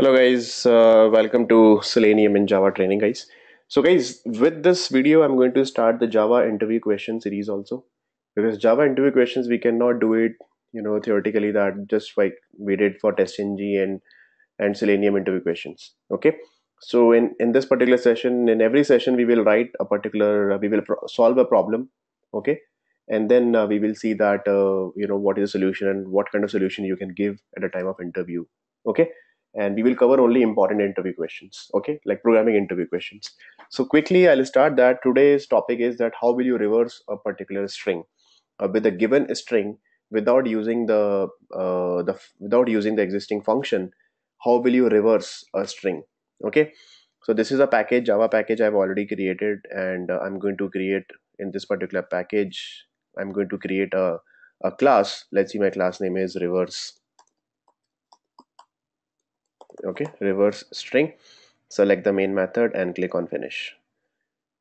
Hello guys, welcome to Selenium and Java training guys. So guys, with this video I'm going to start the Java interview question series also, because Java interview questions we cannot do it, you know, theoretically, that just like we did for TestNG and Selenium interview questions. Okay, so in this particular session, in every session we will write a particular solve a problem, okay, and then we will see that you know, what is the solution and what kind of solution you can give at a time of interview. Okay, and we will cover only important interview questions, okay, like programming interview questions. So quickly I'll start that today's topic is that how will you reverse a particular string with a given string without using the existing function. How will you reverse a string? Okay, so this is a package, Java package I've already created, and I'm going to create in this particular package, I'm going to create a class. Let's see, my class name is reverse. Okay, reverse string. Select the main method and click on finish.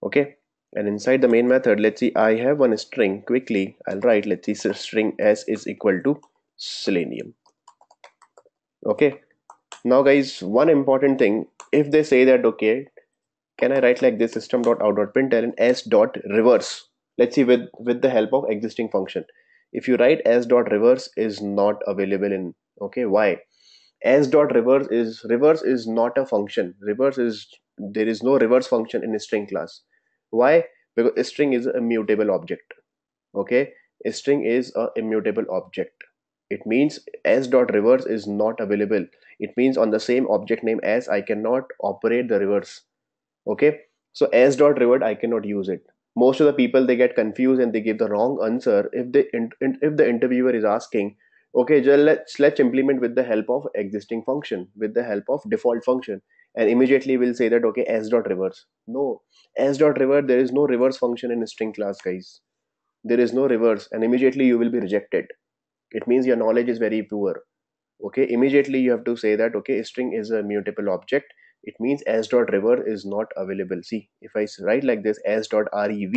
Okay, and inside the main method, let's see, I have one string. Quickly I'll write, let's see, so string s is equal to Selenium. Okay, now guys, one important thing, if they say that, okay, can I write like this, system.out.println s dot reverse, let's see, with the help of existing function. If you write s dot reverse is not available in, okay, why? S dot reverse is not a function. Reverse is, there is no reverse function in a string class. Why? Because a string is a mutable object. Okay, a string is a immutable object. It means s dot reverse is not available. It means on the same object name as I cannot operate the reverse. Okay, so s dot reverse I cannot use it. Most of the people, they get confused and they give the wrong answer if they if the interviewer is asking, okay, let's implement with the help of existing function, with the help of default function, and immediately we'll say that, okay, s dot reverse. No, s dot reverse, there is no reverse function in a string class guys. There is no reverse, and immediately you will be rejected. It means your knowledge is very poor. Okay, immediately you have to say that, okay, a string is a mutable object. It means s dot reverse is not available. See, if I write like this, s dot rev,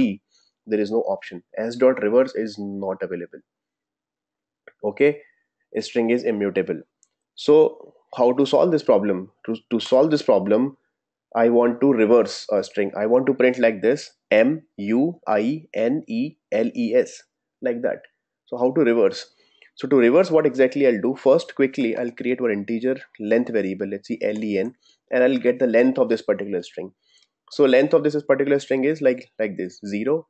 there is no option. S dot reverse is not available. Okay, a string is immutable. So how to solve this problem? To solve this problem, I want to reverse a string. I want to print like this, MUINELES, like that. So how to reverse? So to reverse, what exactly I'll do, first quickly I'll create one integer length variable, let's see, len, and I'll get the length of this particular string. So length of this particular string is like this, 0,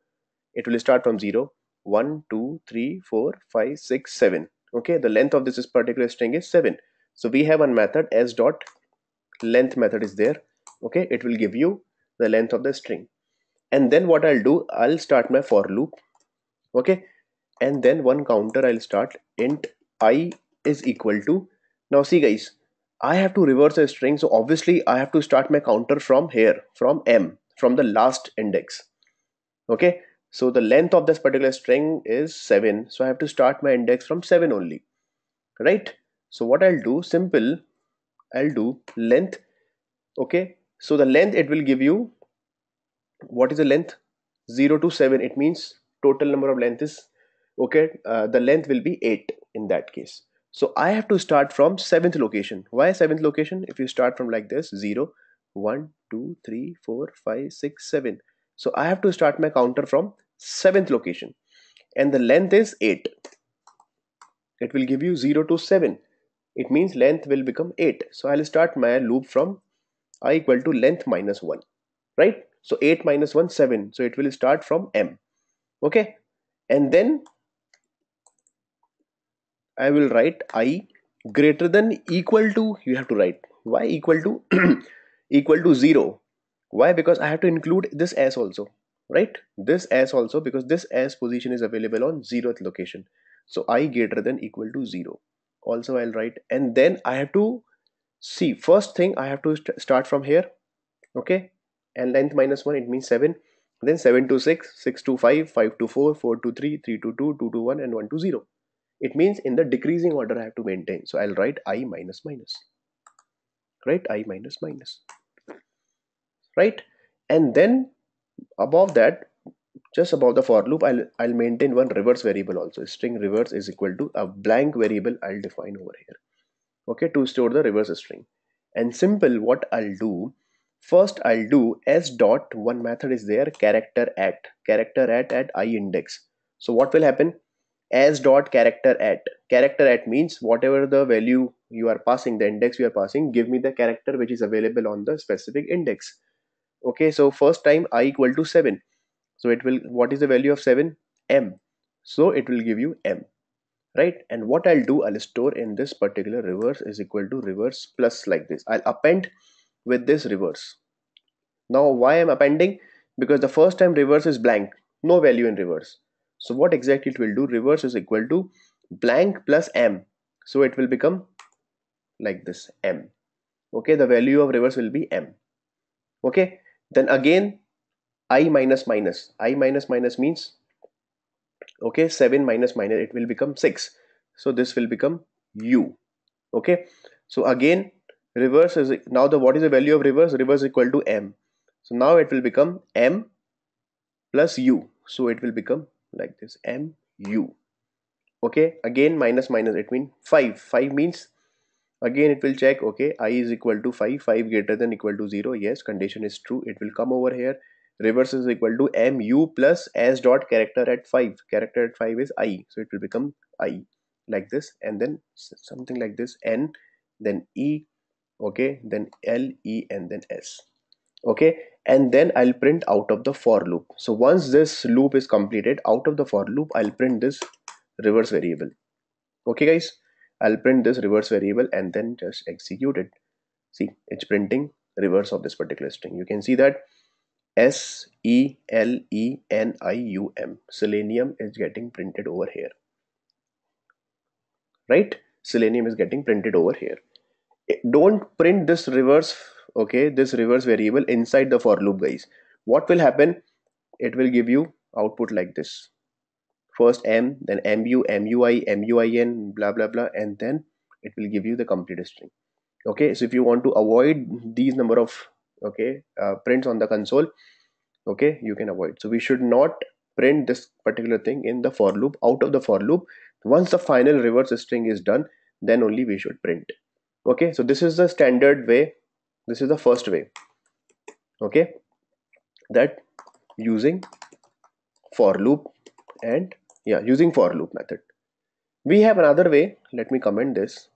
it will start from 0, 1, 2, 3, 4, 5, 6, 7. Okay, the length of this particular string is 7. So we have one method, s dot length method is there. Okay, it will give you the length of the string. And then what I'll do, I'll start my for loop. Okay, and then one counter I'll start, int I is equal to. Now see guys, I have to reverse a string, so obviously I have to start my counter from here, from m, from the last index. Okay, so the length of this particular string is 7, so I have to start my index from 7 only, right? So what I'll do, simple, I'll do length. Okay, so the length, it will give you, what is the length, 0 to 7, it means total number of length is, okay, the length will be 8 in that case. So I have to start from 7th location. Why 7th location? If you start from like this, 0 1 2 3 4 5 6 7 so I have to start my counter from 7th location, and the length is 8. It will give you 0 to 7. It means length will become 8. So I'll start my loop from I equal to length minus 1, right? So 8 minus 1, 7. So it will start from M. Okay. And then I will write I greater than equal to, you have to write. Why equal to? Equal to 0. Why? Because I have to include this s also, right? This s also, because this s position is available on 0th location. So I greater than equal to 0. Also I'll write, and then I have to see, first thing I have to start from here. Okay, and length minus 1, it means 7. Then 7 to 6, 6 to 5, 5 to 4, 4 to 3, 3 to 2, 2 to 1, and 1 to 0. It means in the decreasing order I have to maintain. So I'll write I minus minus, right? I minus minus. Right, and then above that, just above the for loop, I'll maintain one reverse variable also. String reverse is equal to a blank variable I'll define over here, okay, to store the reverse string. and simple. What I'll do first, I'll do s dot one method is there, charAt at I index. So what will happen? S dot charAt means whatever the value you are passing, the index you are passing, give me the character which is available on the specific index. Okay, so first time I equal to 7, so it will, what is the value of 7? M. So it will give you M, right? And what I'll do, I'll store in this particular reverse is equal to reverse plus, like this. I'll append with this reverse. Now why I'm appending? Because the first time reverse is blank, no value in reverse. So what exactly it will do, reverse is equal to blank plus M, so it will become like this, M. Okay, the value of reverse will be M. Okay, then again I minus minus means, okay, 7 minus minus, it will become 6, so this will become U. Okay, so again reverse is, now the, what is the value of reverse? Reverse equal to M, so now it will become M plus U, so it will become like this, M U. Okay, again minus minus, it means 5 means, again it will check, okay, I is equal to 5 greater than equal to 0, yes, condition is true, it will come over here. Reverse is equal to M U plus S dot charAt 5, charAt 5 is I, so it will become I, like this, and then something like this, N, then E, okay, then L, E, and then S. Okay, and then I'll print out of the for loop. So once this loop is completed, out of the for loop I'll print this reverse variable. Okay guys, I'll print this reverse variable and then just execute it. See, it's printing reverse of this particular string. You can see that S-E-L-E-N-I-U-M, Selenium is getting printed over here, right? Selenium is getting printed over here. Don't print this reverse, okay, this reverse variable inside the for loop, guys. What will happen? It will give you output like this. First M, then MU, MUI, MUIN, blah blah blah, and then it will give you the completed string. Okay, so if you want to avoid these number of prints on the console, okay, you can avoid. So we should not print this particular thing in the for loop. Out of the for loop, once the final reverse string is done, then only we should print. Okay, so this is the standard way, this is the first way, okay, that using for loop. And yeah, using for loop method. We have another way, let me comment this.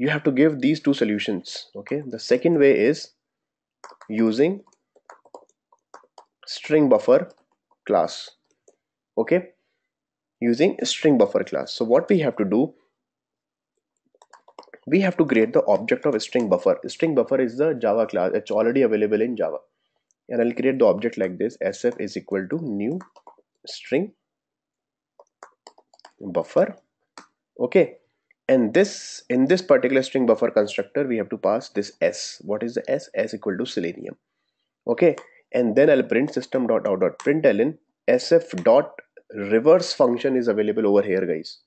You have to give these two solutions. Okay, the second way is using string buffer class. Okay, using string buffer class. So what we have to do, we have to create the object of a string buffer. String buffer is the Java class, it's already available in Java. And I'll create the object like this, sf is equal to new string buffer. Okay, and this, in this particular string buffer constructor, we have to pass this s. What is the s? S equal to Selenium. Okay, and then I'll print system dot out dot println sf dot reverse function is available over here, guys.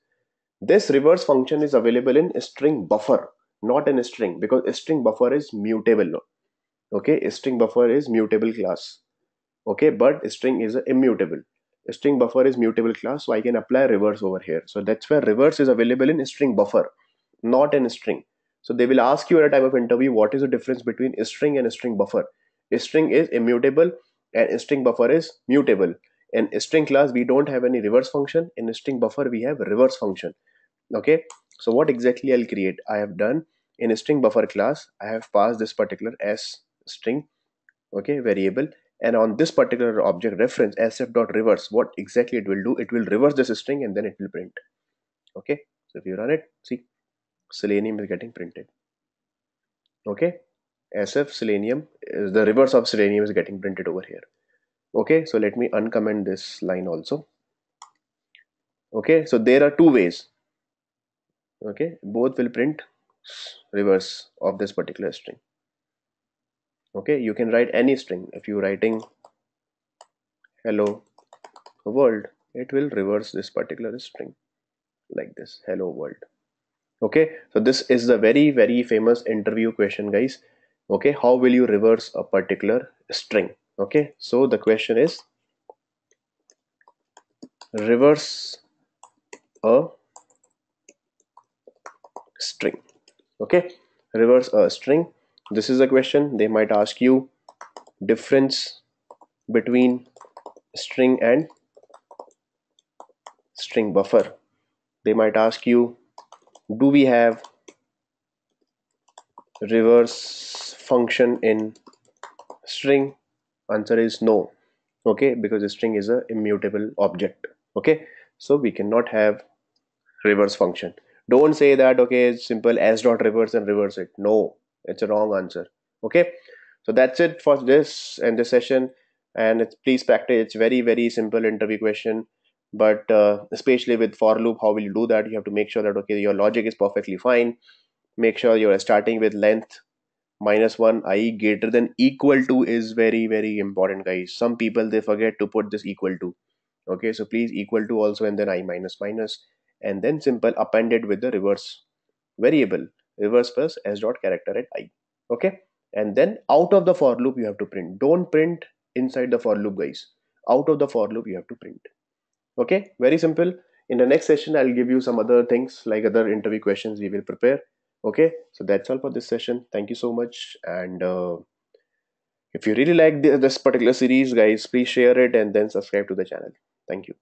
This reverse function is available in string buffer, not in string, because string buffer is mutable. Okay, string buffer is mutable class. Okay, but string is immutable. String buffer is mutable class, so I can apply reverse over here. So that's where reverse is available in string buffer, not in string. So they will ask you at a time of interview, what is the difference between string and string buffer? String is immutable and string buffer is mutable. In string class, we don't have any reverse function. In string buffer, we have reverse function. Okay, so what exactly I'll create? I have done in a string buffer class, I have passed this particular s string, okay, variable, and on this particular object reference sf dot reverse, what exactly it will do, it will reverse this string and then it will print. Okay, so if you run it, see, Selenium is getting printed. Okay, sf Selenium is the reverse of Selenium is getting printed over here. Okay, so let me uncomment this line also. Okay, so there are two ways. Okay, both will print reverse of this particular string. Okay, you can write any string. If you're writing hello world, it will reverse this particular string like this, hello world. Okay, so this is the very, very famous interview question, guys. Okay, how will you reverse a particular string? Okay, so the question is reverse a string. Okay, reverse a string. This is a question. They might ask you difference between string and string buffer. They might ask you, do we have reverse function in string? Answer is no, okay, because a string is an immutable object, okay, so we cannot have reverse function. Don't say that, okay, it's simple s dot reverse and reverse it. No, it's a wrong answer, okay. So that's it for this and this session, and it's, please practice. It's very, very simple interview question, but especially with for loop, how will you do that? You have to make sure that, okay, your logic is perfectly fine. Make sure you're starting with length -1, i.e. greater than equal to, is very, very important, guys. Some people, they forget to put this equal to, okay, so please equal to also, and then i --, and then simple append it with the reverse variable, reverse plus s dot character at i, okay. And then out of the for loop you have to print. Don't print inside the for loop, guys. Out of the for loop you have to print, okay. Very simple. In the next session I'll give you some other things, like other interview questions we will prepare, okay. So that's all for this session. Thank you so much, and if you really like this particular series, guys, please share it and then subscribe to the channel. Thank you.